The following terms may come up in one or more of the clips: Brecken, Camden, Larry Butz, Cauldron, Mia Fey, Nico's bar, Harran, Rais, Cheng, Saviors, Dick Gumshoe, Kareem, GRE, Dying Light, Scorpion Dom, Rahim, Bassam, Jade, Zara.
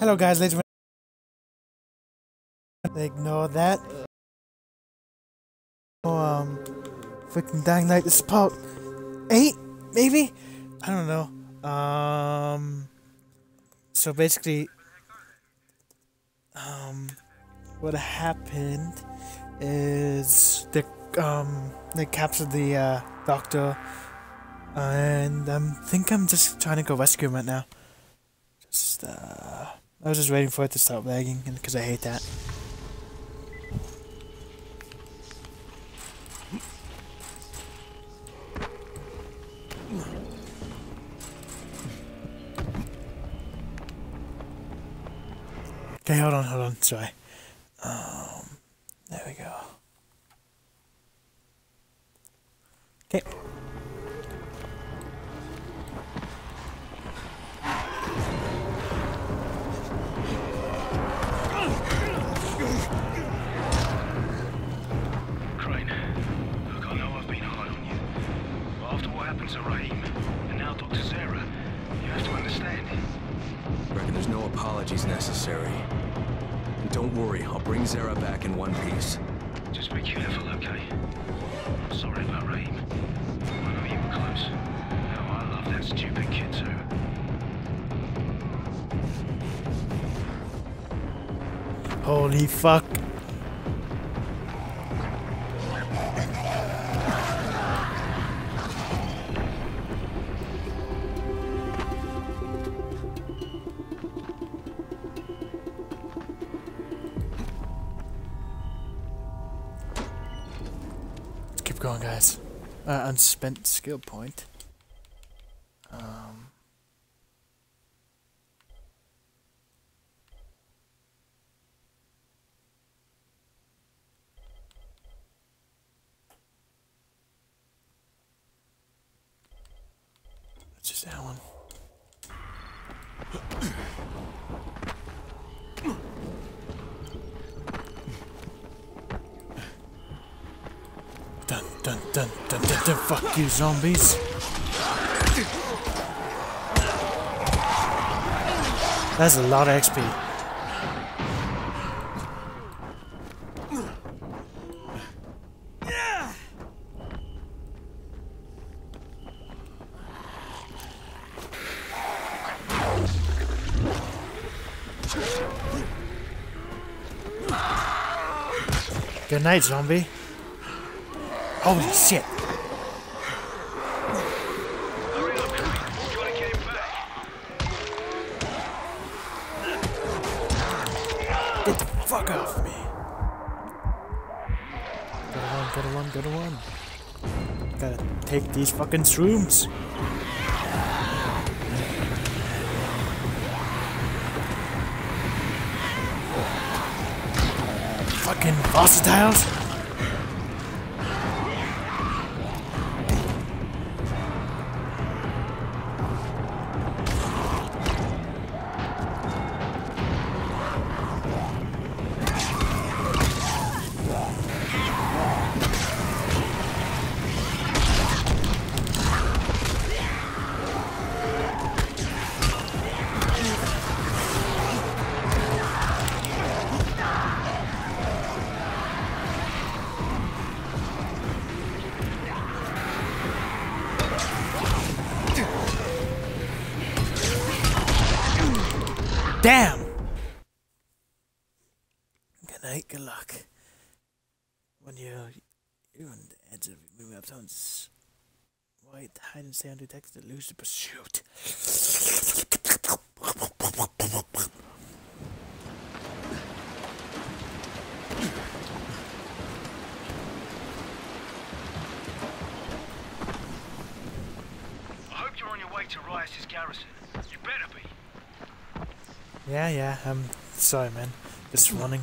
Hello guys, ladies and gentlemen. Ignore that. Freaking Dying Light is about 8, maybe? I don't know. So basically, what happened is they captured the doctor, and I think I'm just trying to go rescue him right now. Just I was just waiting for it to stop lagging, and because I hate that. Okay, hold on, sorry. There we go. Okay. Crane, look, I know I've been hard on you. But after what happened to Rahim, and now Dr. Zara, you have to understand. I reckon there's no apologies necessary. Don't worry, I'll bring Zara back in one piece. Just be careful, okay? Sorry about Rahim. I know you were close. Now I love that stupid kid too. Holy fuck. Going, guys. Unspent skill point. That's just that one. Dun dun dun dun dun dun, fuck you zombies. That's a lot of XP. Good night, zombie. Holy shit! Hurry up, we gotta get him back. Get the fuck off me! Gotta run. Gotta take these fucking shrooms. Fucking volatiles. Damn! Good night, good luck. When you're on the edge of your moving up tones, white, hide and stay undetected, lose the pursuit. I hope you're on your way to Rais' garrison. You better be. Yeah, I'm sorry, man. Just running.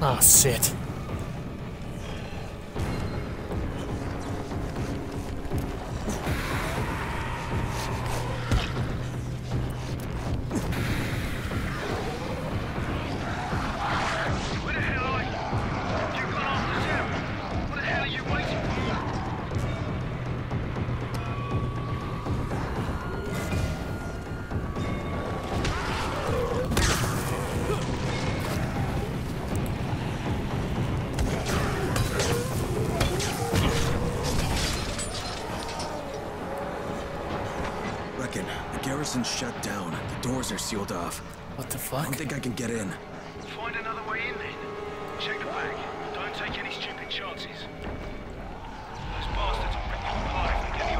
Ah, shit. Shut down. The doors are sealed off. What the fuck? I don't think I can get in. Find another way in then. Check the back. Don't take any stupid chances. Those bastards will rip you apart if they get the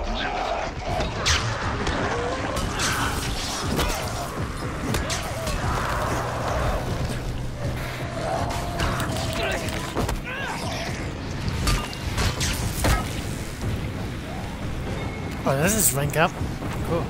opportunity. Oh, this is rank up. Cool.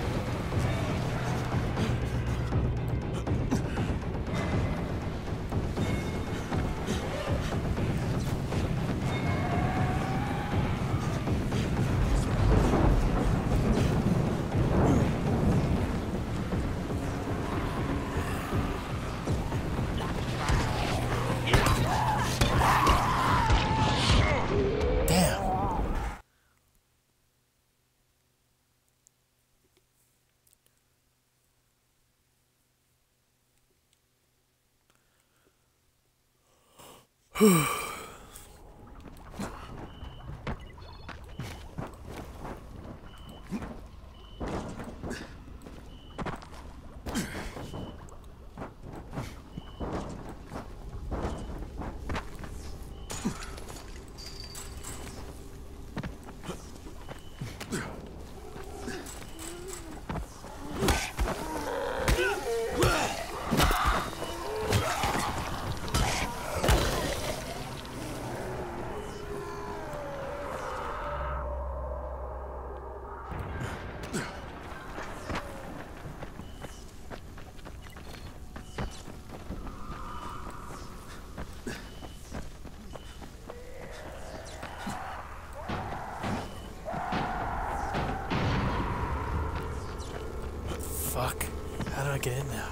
Get in now.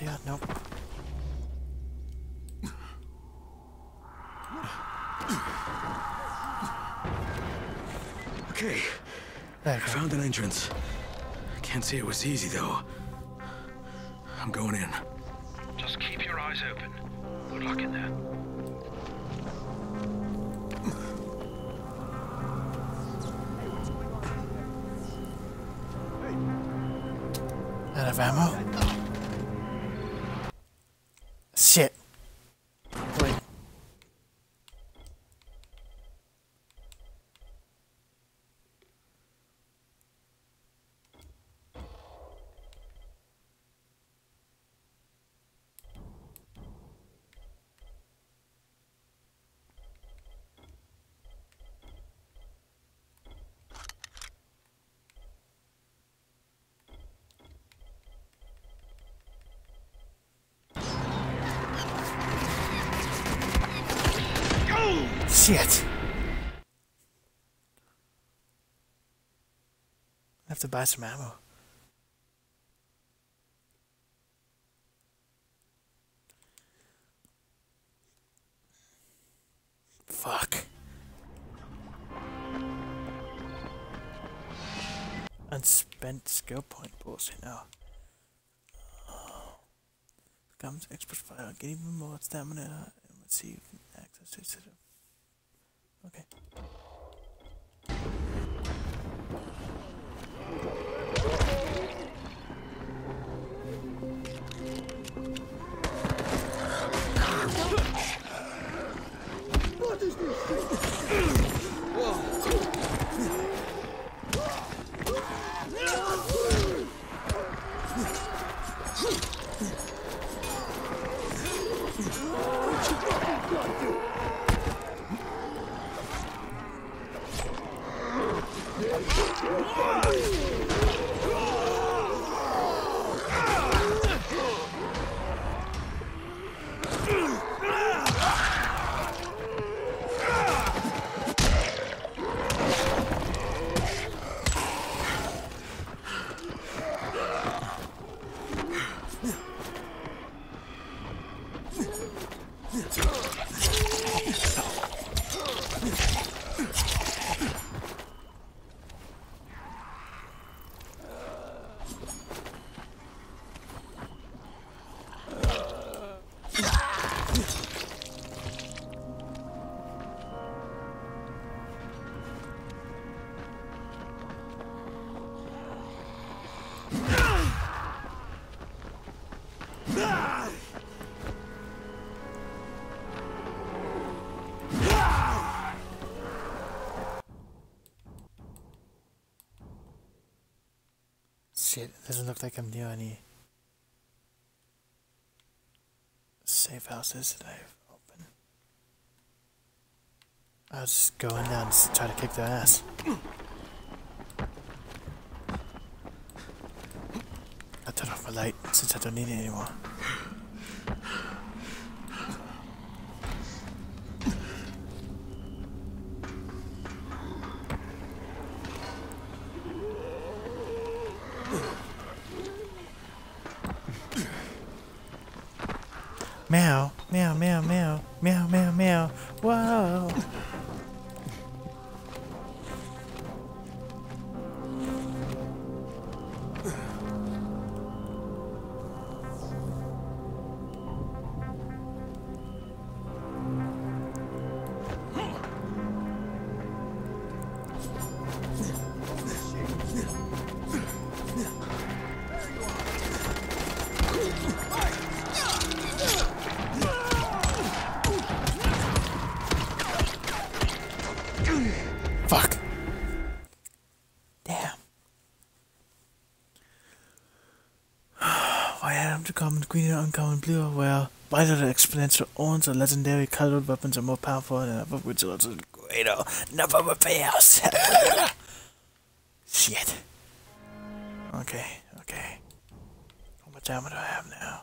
Yeah, nope. Okay. I found an entrance. I can't say it was easy though. I'm going in. Just keep your eyes open. Good luck in there. Out of ammo? Shit. Wait. Shit. I have to buy some ammo. Fuck. Unspent skill point bullshit, no. Oh. Comes expert fire, get even more stamina and let's see if access to it. Okay. Shit, it doesn't look like I'm near any safe houses that I've opened. I'll just go in there and try to kick their ass. I turned off my light since I don't need it anymore. Meow, meow, meow, meow, meow, meow, meow, whoa. Uncommon blue, well, vital exponential owns or legendary colored weapons are more powerful than ever, which is greater, never repairs. Shit. Okay, okay. How much ammo do I have now?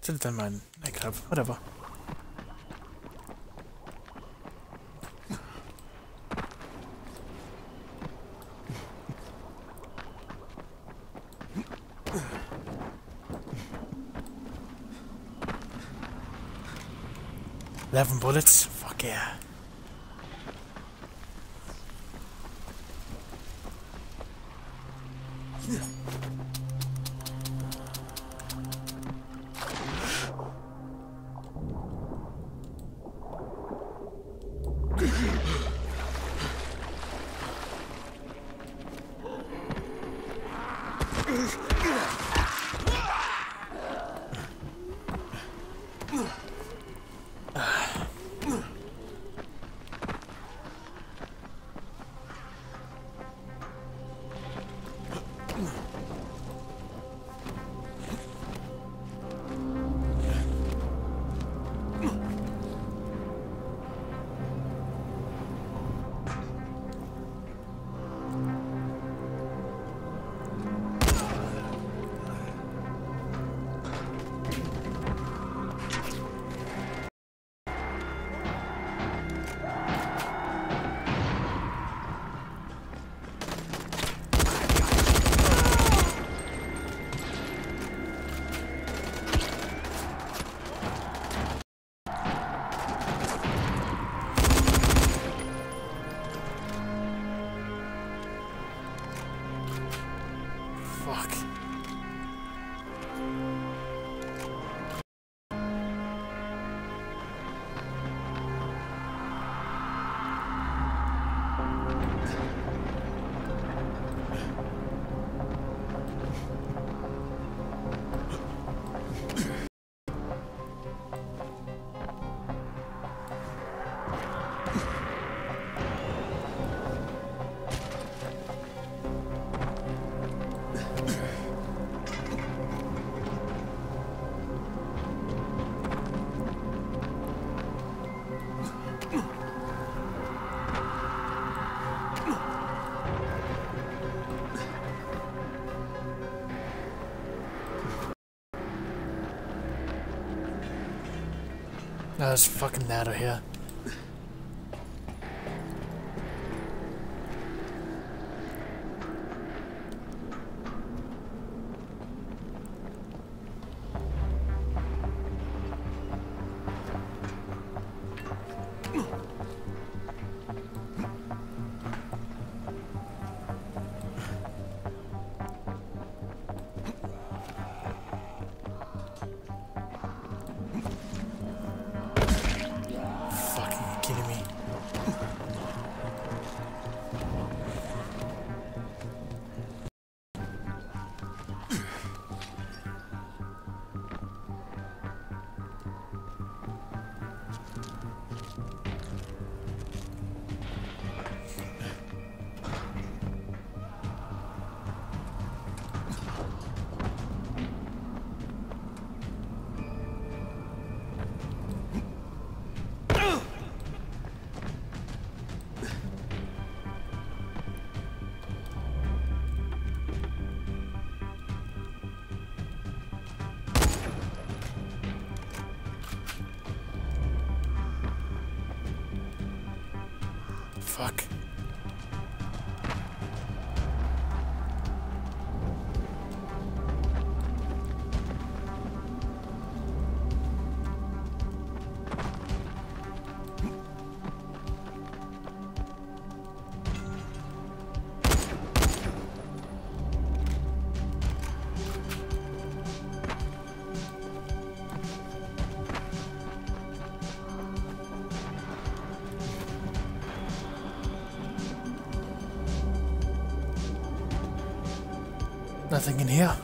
Should have done my nightclub, whatever. Eleven bullets? Fuck yeah. Now there's a fucking ladder here. Fuck. Nothing in here.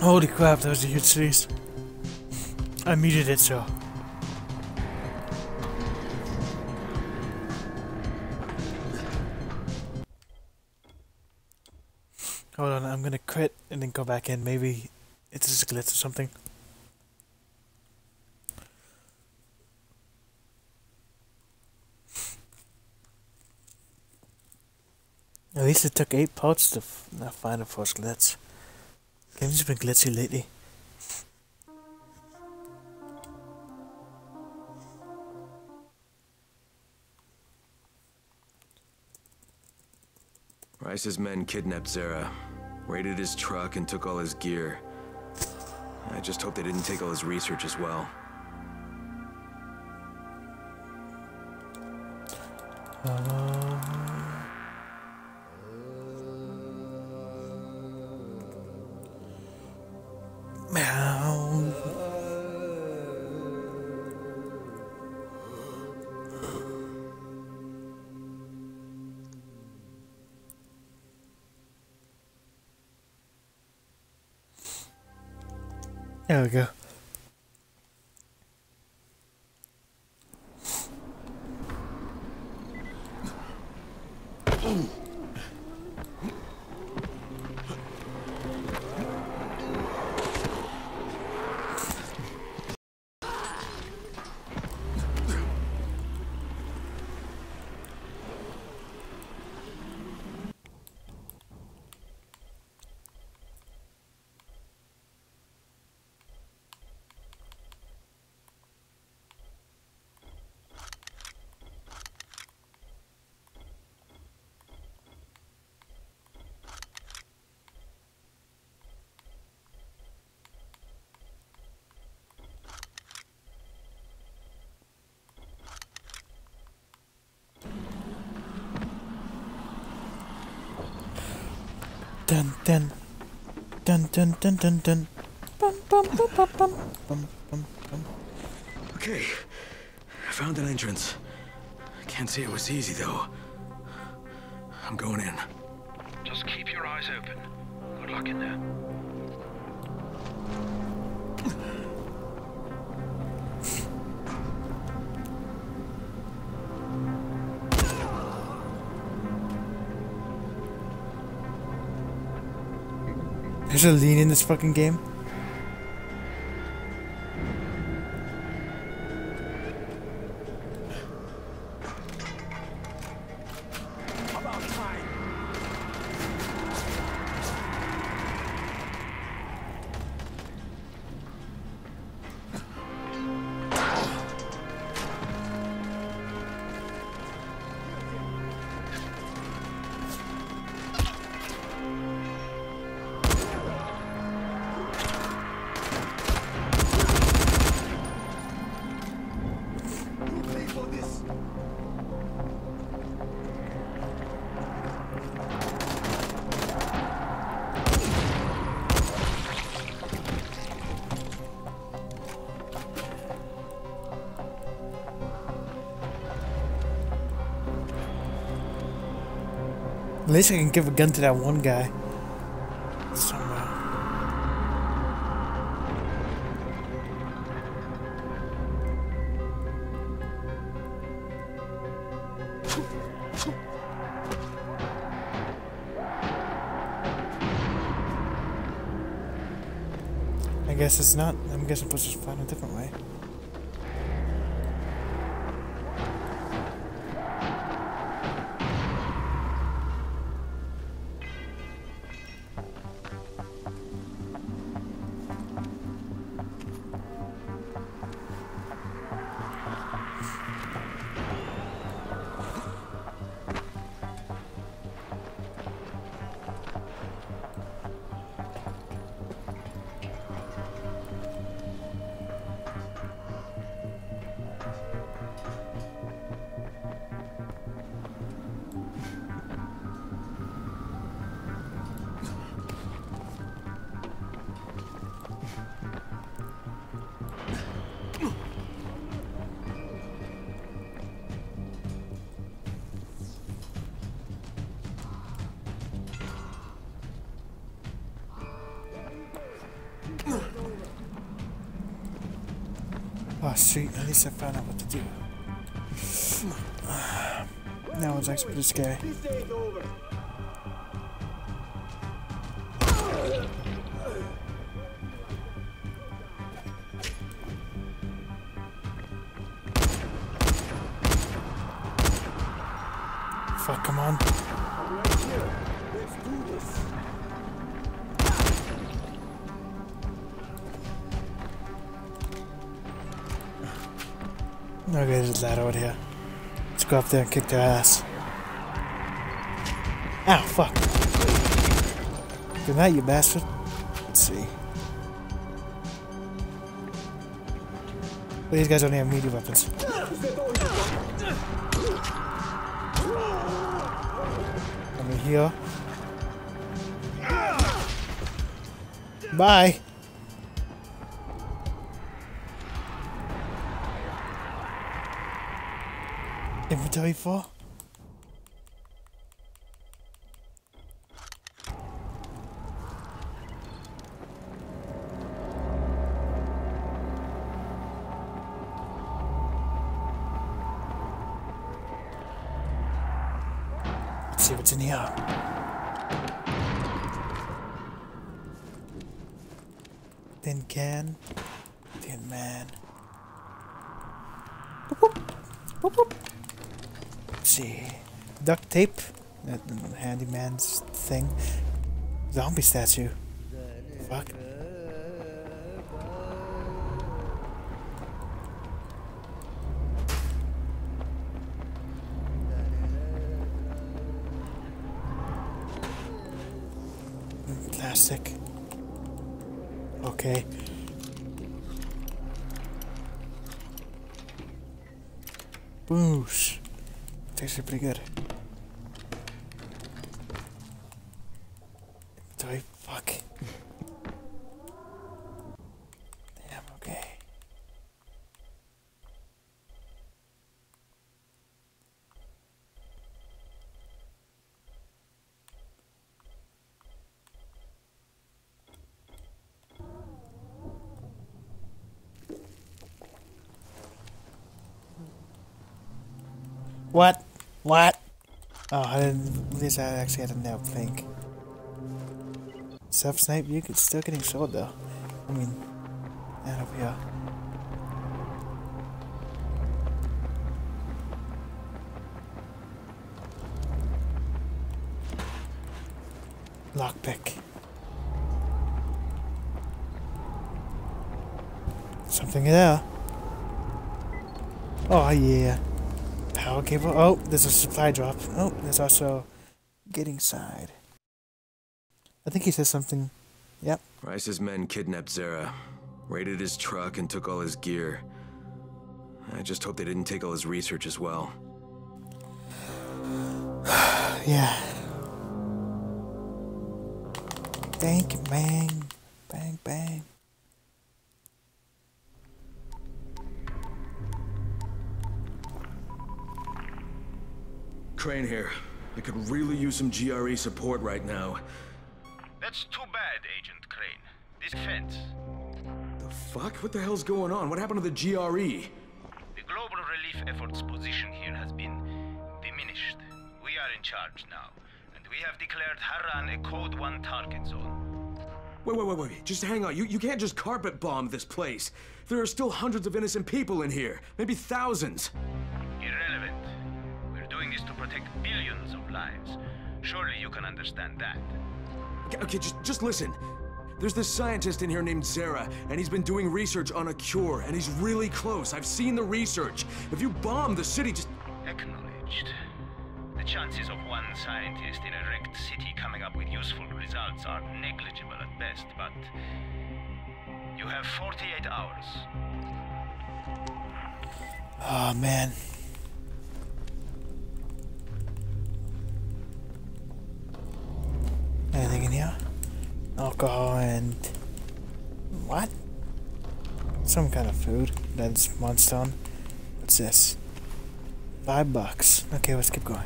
Holy crap, that was a huge sneeze. I muted it, so. Hold on, I'm gonna quit and then go back in. Maybe it's just a glitch or something. At least it took 8 parts to not find a first glitch. Game's been glitchy lately. Rice's men kidnapped Zara, raided his truck, and took all his gear. I just hope they didn't take all his research as well. There we go. Dun dun dun dun dun dun dun. Bum bum bum bum bum bum bum bum. Okay, I found an entrance. I can't say it was easy though. I'm going in. Just keep your eyes open. Good luck in there. There's a lean in this fucking game. At least I can give a gun to that one guy. I guess it's not. I'm guessing I'm supposed to find a different way. Oh, shoot, at least I found out what to do. Now it's next for this guy. Fuck, come on. Okay, there's a ladder out here. Let's go up there and kick their ass. Ow, fuck. Good night, you bastard. Let's see. Well, these guys only have melee weapons. Over here. Bye. Inventory for? Let's see what's in here. Tin can, tin man. Boop, boop. Boop, boop. Duct tape, that handyman's thing, zombie statue. Fuck. Plastic. Okay. Boosh. It's actually pretty good. Inventory, fuck. Damn, okay. What? What? Oh, I didn't. At least I actually had a nap think. Self snipe, you could still getting shot though. I mean, out of here. Lockpick. Something there. Oh yeah. Power cable. Oh, there's a supply drop. Oh, there's also getting side. I think he says something. Yep. Rice's men kidnapped Zara, raided his truck, and took all his gear. I just hope they didn't take all his research as well. Yeah. Bang, bang, bang, bang. Crane here. I could really use some GRE support right now. That's too bad, Agent Crane. This fence. The fuck? What the hell's going on? What happened to the GRE? The global relief effort's position here has been diminished. We are in charge now, and we have declared Harran a Code 1 target zone. Wait. Just hang on. You can't just carpet bomb this place. There are still hundreds of innocent people in here. Maybe thousands. Irrelevant. We're doing this to protect billions of lives. Surely you can understand that. Okay, just listen. There's this scientist in here named Zara, and he's been doing research on a cure, and he's really close. I've seen the research. If you bomb the city, just... Acknowledged. The chances of one scientist in a wrecked city coming up with useful results are negligible at best, but... You have 48 hours. Oh, man. Anything in here? Alcohol and... What? Some kind of food. That's Monstone. What's this? $5. Okay, let's keep going.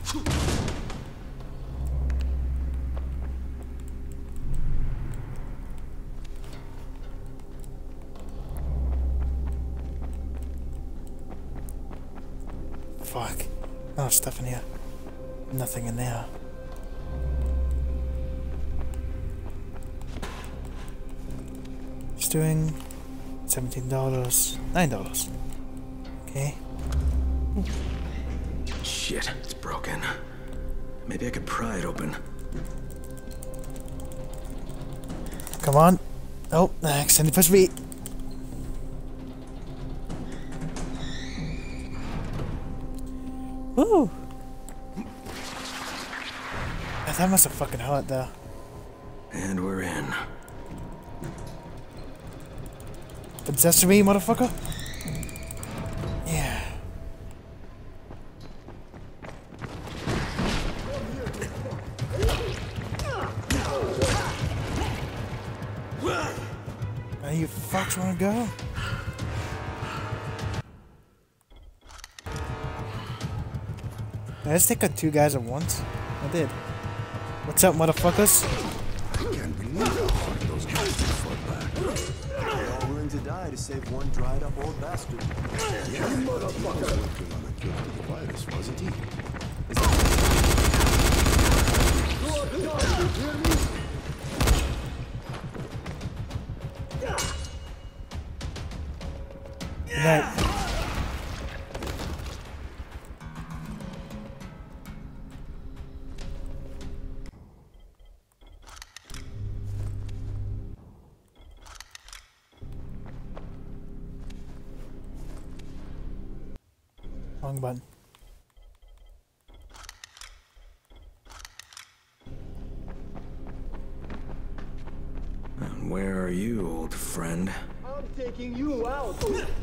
Fuck. Oh, stuff in here. Nothing in there. Doing $17, $9. Okay. Shit, it's broken. Maybe I could pry it open. Come on. Oh, accidentally pushed me. Woo! That must have fucking hurt though. And we're in. Possessed me, motherfucker? Yeah. Now you fucks wanna go? Did I just take out two guys at once? I did. What's up, motherfuckers? To save one dried up old bastard. Yeah, motherfucker. He was working on a cure for the virus, wasn't he? Yeah. Wrong button. And where are you, old friend? I'm taking you out. Where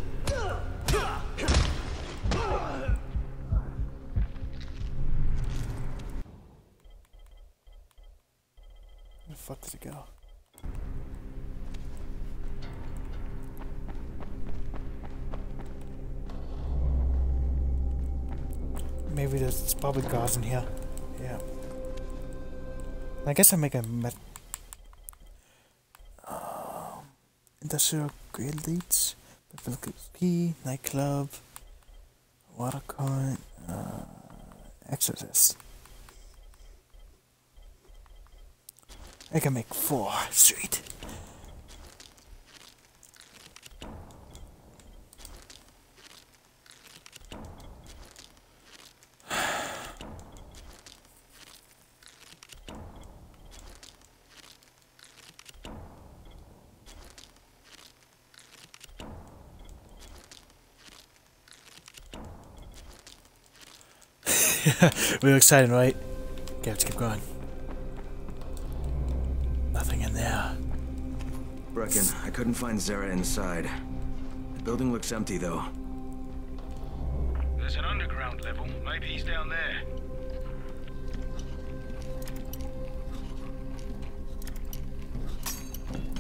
the fuck did it go? Maybe there's probably cars in here. Yeah. I guess I make a met. Industrial grid leads. Key nightclub. Water current. exorcist. I can make 4 straight. We were excited, right? Okay, let's keep going. Nothing in there. Brecken, I couldn't find Zara inside. The building looks empty, though. There's an underground level. Maybe he's down there.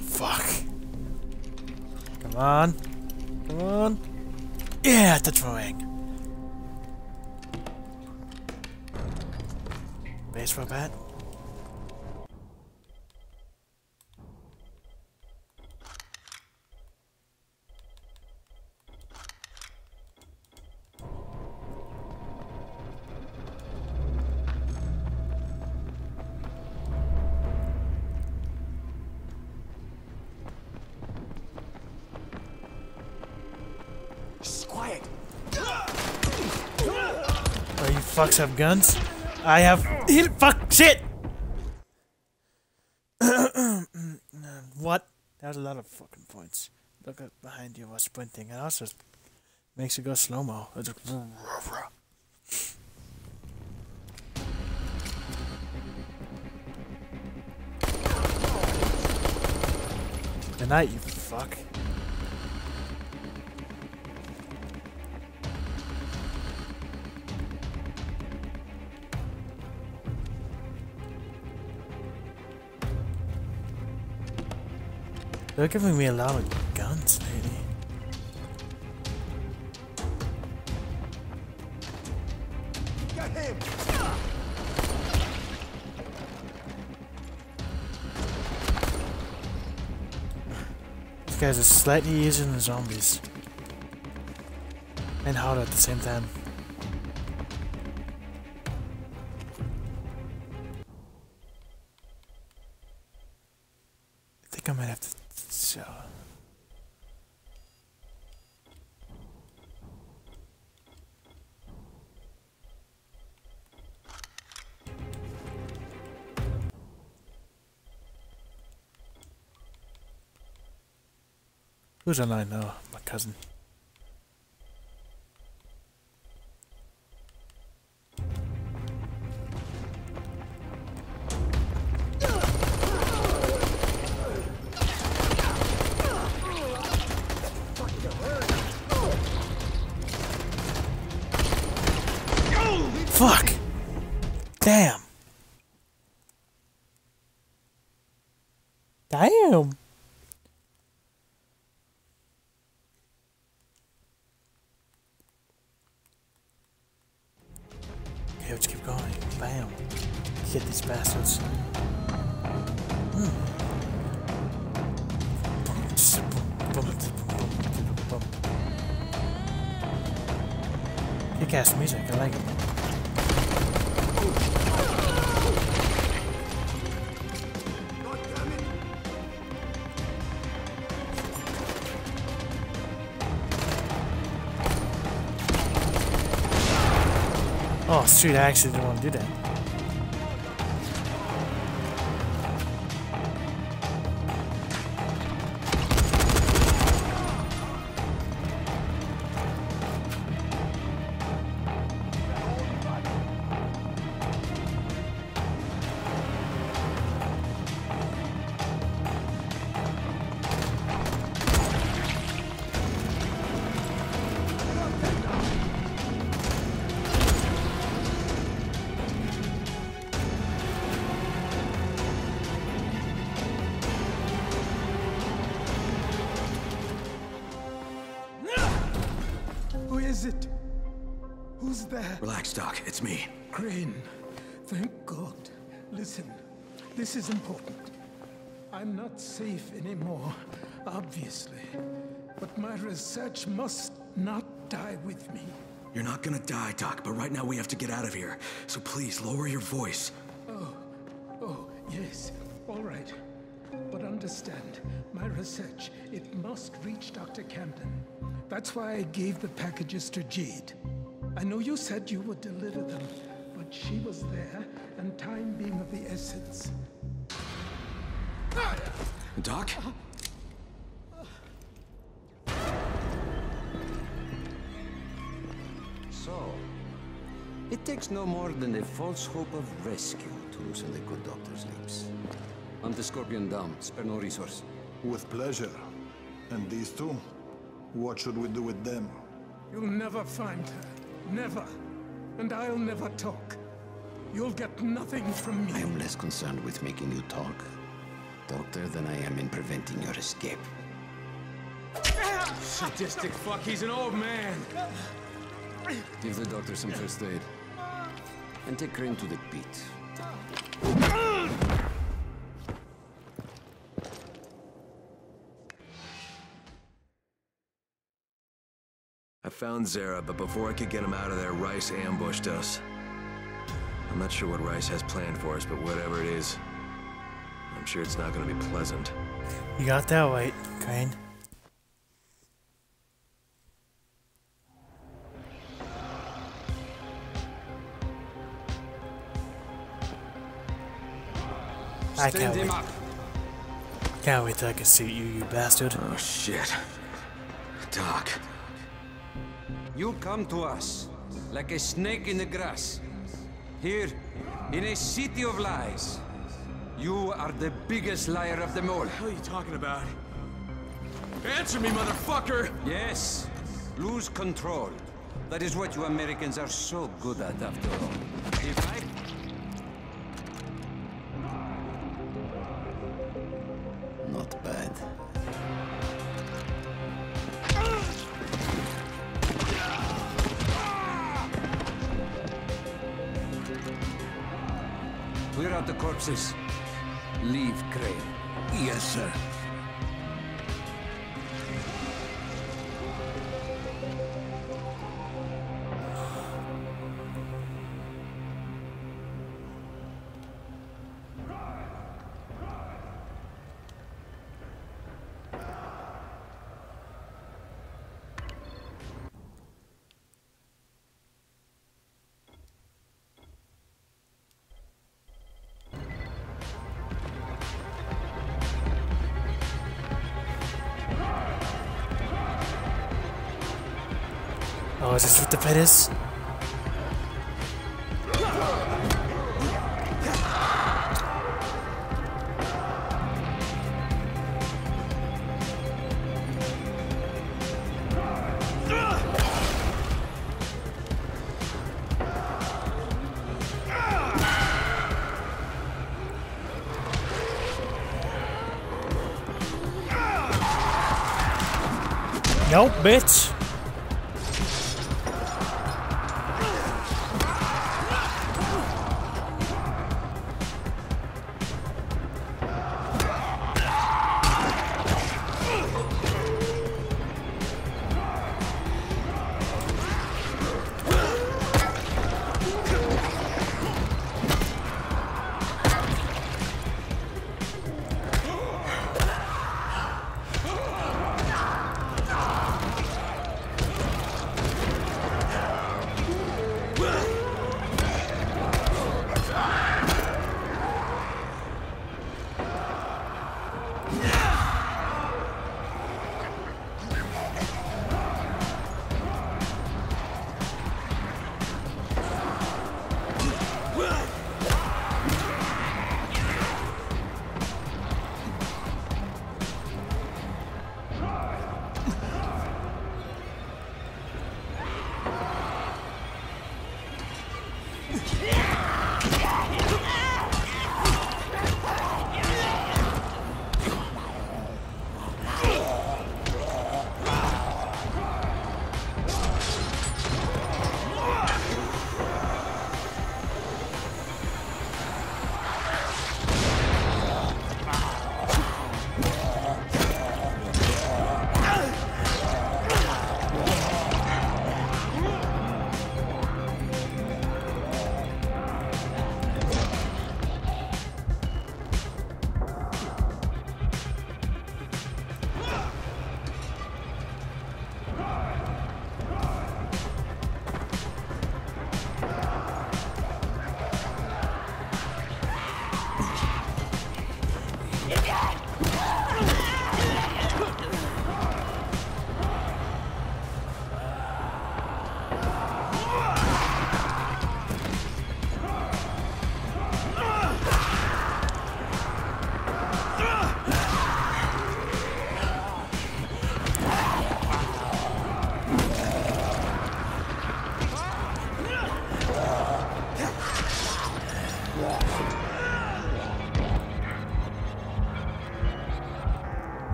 Fuck. Come on. Come on. Yeah, the drawing. Base for a bat. Just quiet. Oh, you fucks have guns? I have hit. Fuck shit. What? That was a lot of fucking points. Look at behind you while sprinting. It also makes you go slow mo. Good night, you fuck. They're giving me a lot of guns, lady. Got him. These guys are slightly easier than zombies. And harder at the same time. I think I might have to... So... who's online now? My cousin. Fuck! Damn! Damn! Okay, let's keep going. Bam! Get these bastards. Kick-ass music, I like it. Oh, shoot, I actually didn't want to do that. Who's there? Relax, Doc. It's me. Crane. Thank God. Listen, this is important. I'm not safe anymore, obviously. But my research must not die with me. You're not gonna die, Doc, but right now we have to get out of here. So please, lower your voice. Oh, yes. All right. But understand, my research, it must reach Dr. Camden. That's why I gave the packages to Jade. I know you said you would deliver them, but she was there, and time being of the essence. Doc? So, it takes no more than a false hope of rescue to loosen the good doctor's lips. On the Scorpion Dom, spare no resource. With pleasure. And these two? What should we do with them? You'll never find her. Never. And I'll never talk. You'll get nothing from me. I am less concerned with making you talk, Doctor, than I am in preventing your escape. Sadistic fuck, he's an old man! Give the doctor some first aid. And take Kareem to the pit. I found Zara, but before I could get him out of there, Rais ambushed us. I'm not sure what Rais has planned for us, but whatever it is, I'm sure it's not going to be pleasant. You got that right, Crane. I can't wait. Can't wait till I can see you, you bastard. Oh, shit. Doc. You come to us, like a snake in the grass. Here, in a city of lies. You are the biggest liar of them all. What the hell are you talking about? Answer me, motherfucker! Yes, lose control. That is what you Americans are so good at, after all. If I... Not bad. Clear out the corpses. Leave, Crane. Yes, sir. Oh, is this what the fight is? Nope, bitch.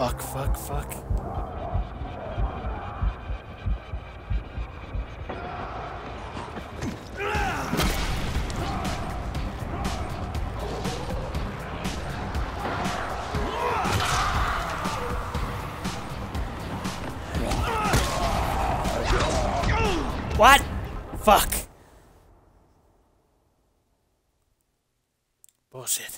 Fuck. What? Fuck. Bullshit.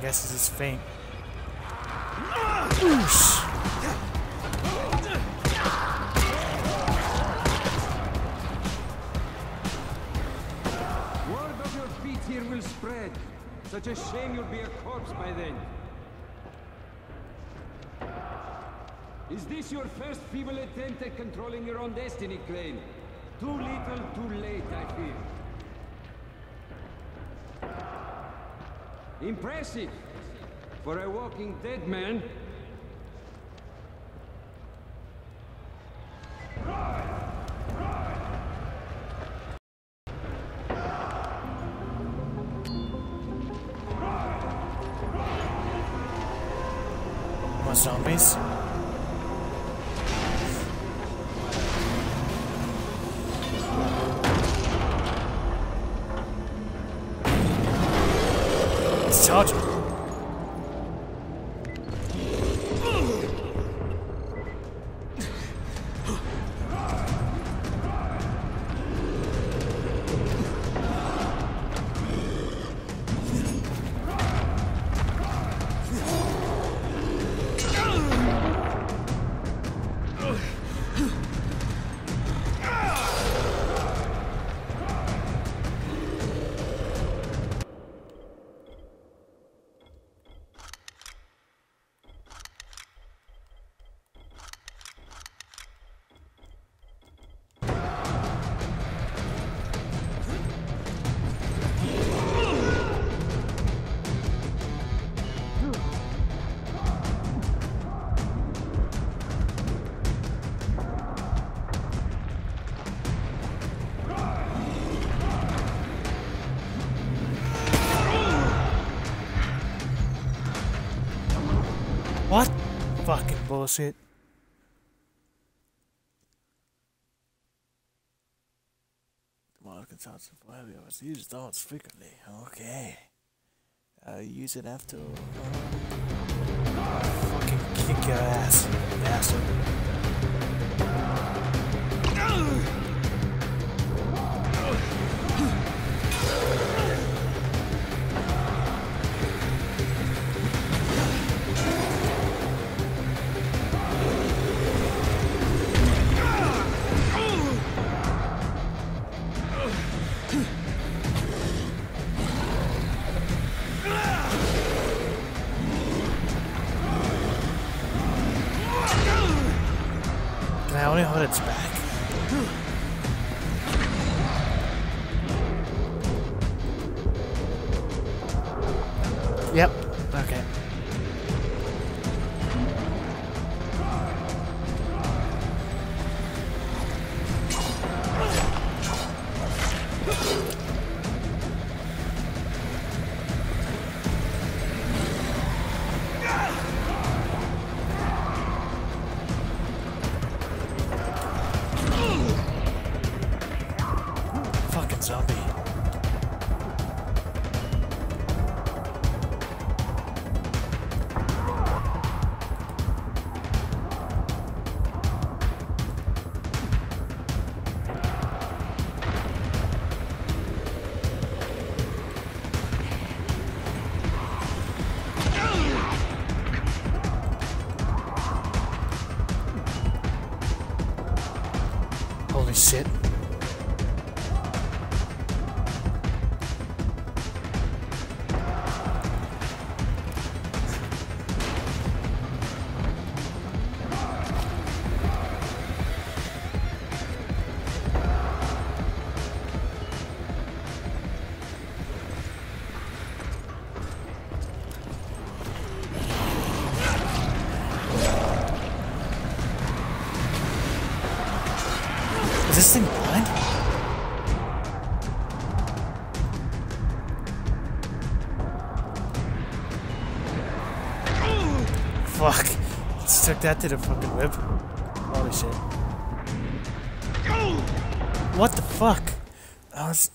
This is his faint. Oosh. Word of your feet here will spread. Such a shame you'll be a corpse by then. Is this your first feeble attempt at controlling your own destiny, Crane? Too little, too late, I fear. Impressive for a walking dead man. More zombies. Charger. Fucking bullshit. The model can talk to the use thoughts frequently. Okay. Use it after. Fucking kick your ass, bastard. zombie. Is this thing blind? Fuck. Stuck that to the fucking whip. Holy shit. What the fuck? I was...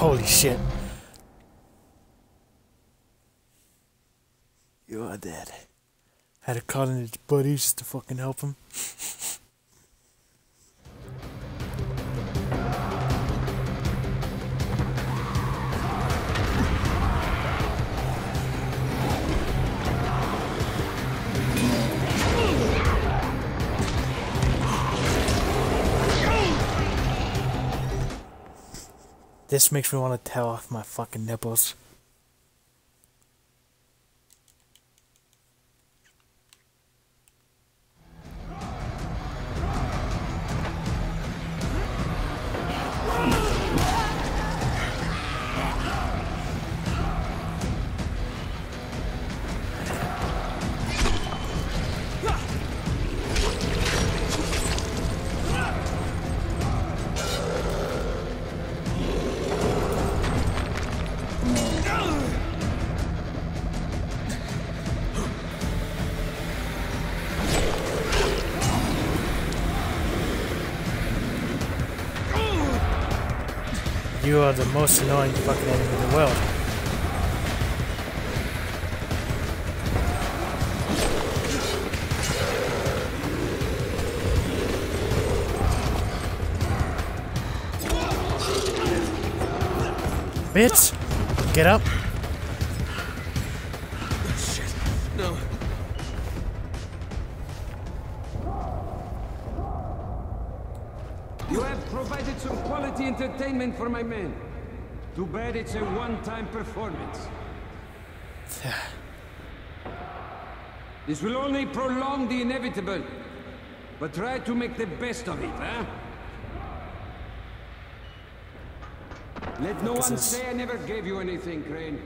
Holy shit. You are dead. Had to call in his buddies just to fucking help him. This makes me want to tear off my fucking nipples. You are the most annoying fucking enemy in the world. Bitch! Get up! Shit, no. You have provided some quality entertainment for my men. Too bad it's a one-time performance. This will only prolong the inevitable. But try to make the best of it, huh? Let no one say I never gave you anything, Crane.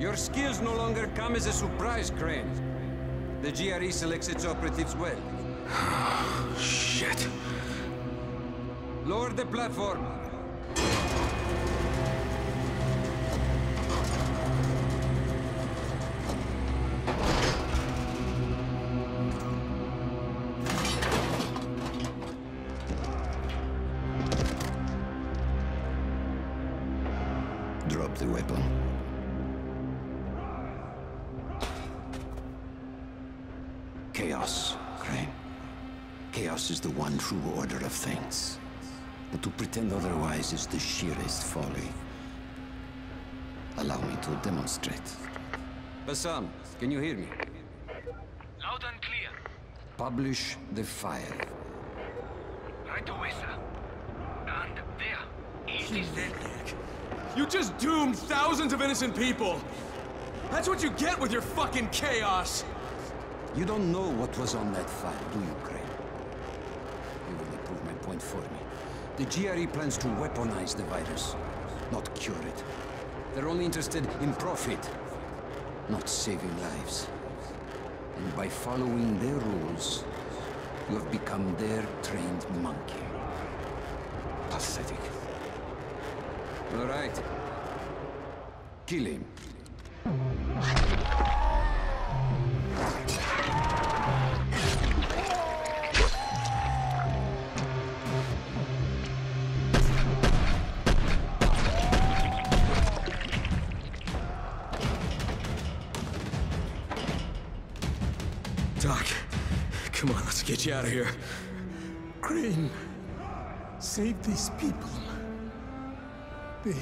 Your skills no longer come as a surprise, Crane. The GRE selects its operatives well. Shit. Lower the platform. Drop the weapon. Chaos, Crane. Chaos is the one true order of things. But to pretend otherwise is the sheerest folly. Allow me to demonstrate. Bassam, can you hear me? Loud and clear. Publish the file. Right away, sir. And there. It is dead. You just doomed thousands of innocent people. That's what you get with your fucking chaos! You don't know what was on that file, do you, Kareem? You will prove my point for me. The GRE plans to weaponize the virus, not cure it. They're only interested in profit, not saving lives. And by following their rules, you have become their trained monkey. Pathetic. All right. Kill him. Doc, come on, let's get you out of here. Kareem, save these people. They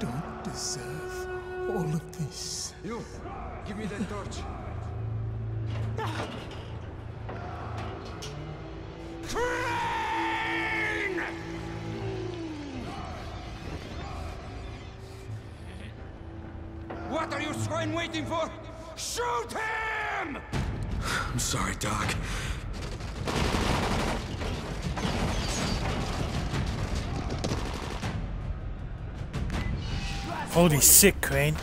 don't deserve all of this. You, give me that torch. Kareem! What are you swine waiting for? Shoot him! I'm sorry, Doc. Holy sick, Crane.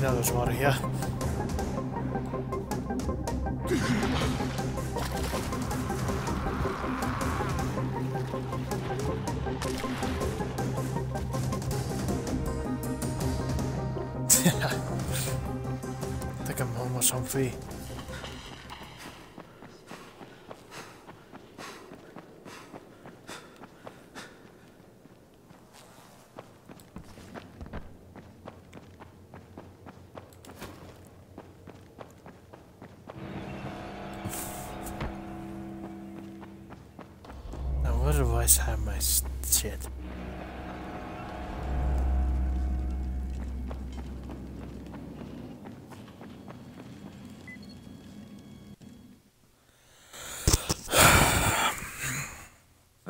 There's water here. I think I'm almost home free.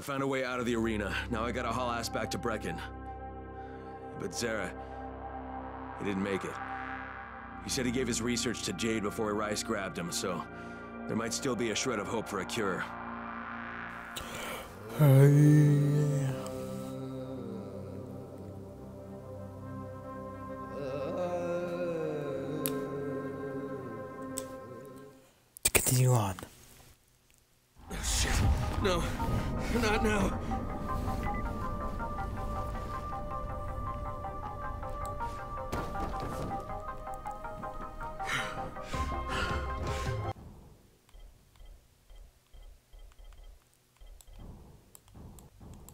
Found a way out of the arena. Now I gotta haul ass back to Brecken. But Zara, he didn't make it. He said he gave his research to Jade before Rais grabbed him, so there might still be a shred of hope for a cure. To continue on. Oh, shit. No. Not now.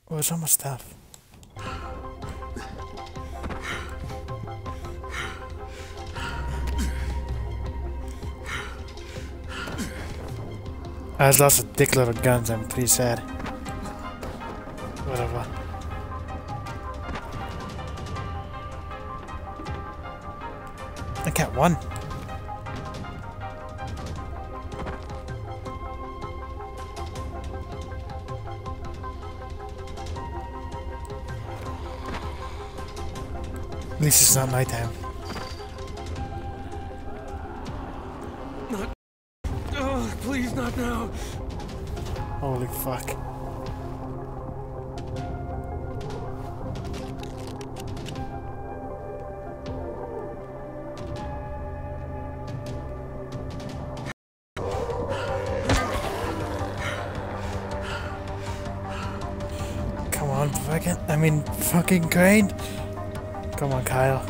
Where's all my stuff? I just lost a dick load of guns, I'm pretty sad. Whatever. I got one. At least it's not nighttime. No. Holy fuck. Come on, fucking, I mean, fucking Crane. Come on, Kyle.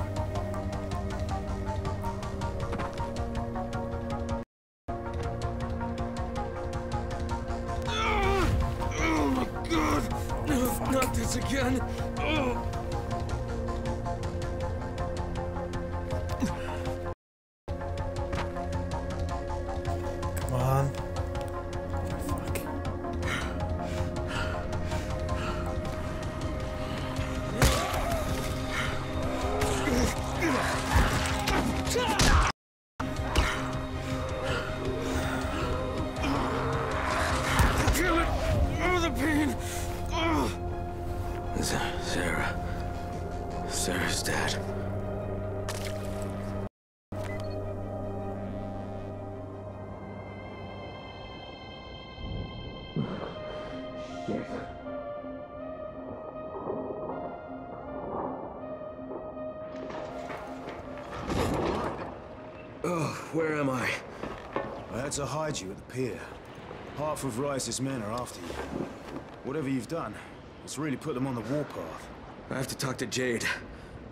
To hide you at the pier. Half of Rice's men are after you. Whatever you've done, it's really put them on the warpath. I have to talk to Jade.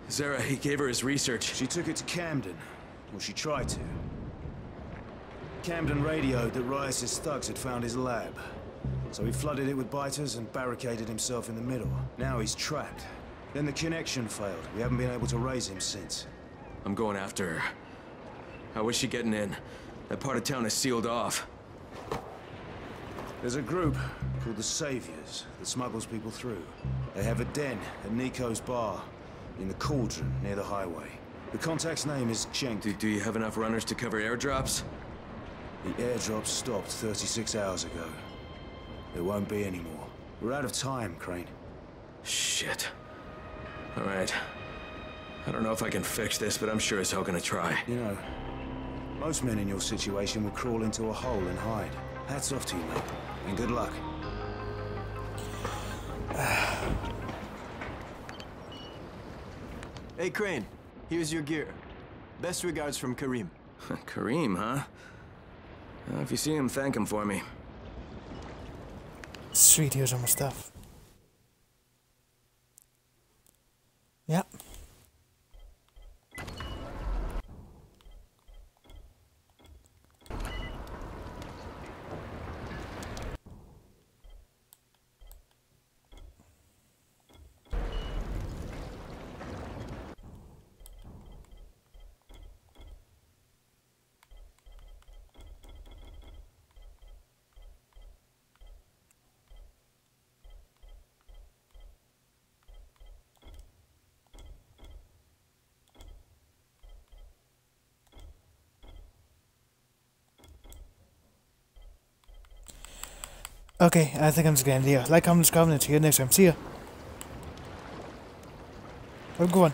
Zara, he gave her his research. She took it to Camden. Or she tried to. Camden radioed that Rice's thugs had found his lab. So he flooded it with biters and barricaded himself in the middle. Now he's trapped. Then the connection failed. We haven't been able to raise him since. I'm going after her. How is she getting in? That part of town is sealed off. There's a group called the Saviors that smuggles people through. They have a den at Nico's bar in the Cauldron near the highway. The contact's name is Cheng. Do you have enough runners to cover airdrops? The airdrop stopped 36 hours ago. There won't be any more. We're out of time, Crane. Shit. All right. I don't know if I can fix this, but I'm sure as hell gonna try. You know, most men in your situation will crawl into a hole and hide. Hats off to you, mate, and good luck. Hey, Crane. Here's your gear. Best regards from Kareem. Kareem, huh? If you see him, thank him for me. Sweet, here's all my stuff. Yep. Okay, I think I'm just gonna end here. Like, comment, subscribe, and see you next time. See ya. Have a good one.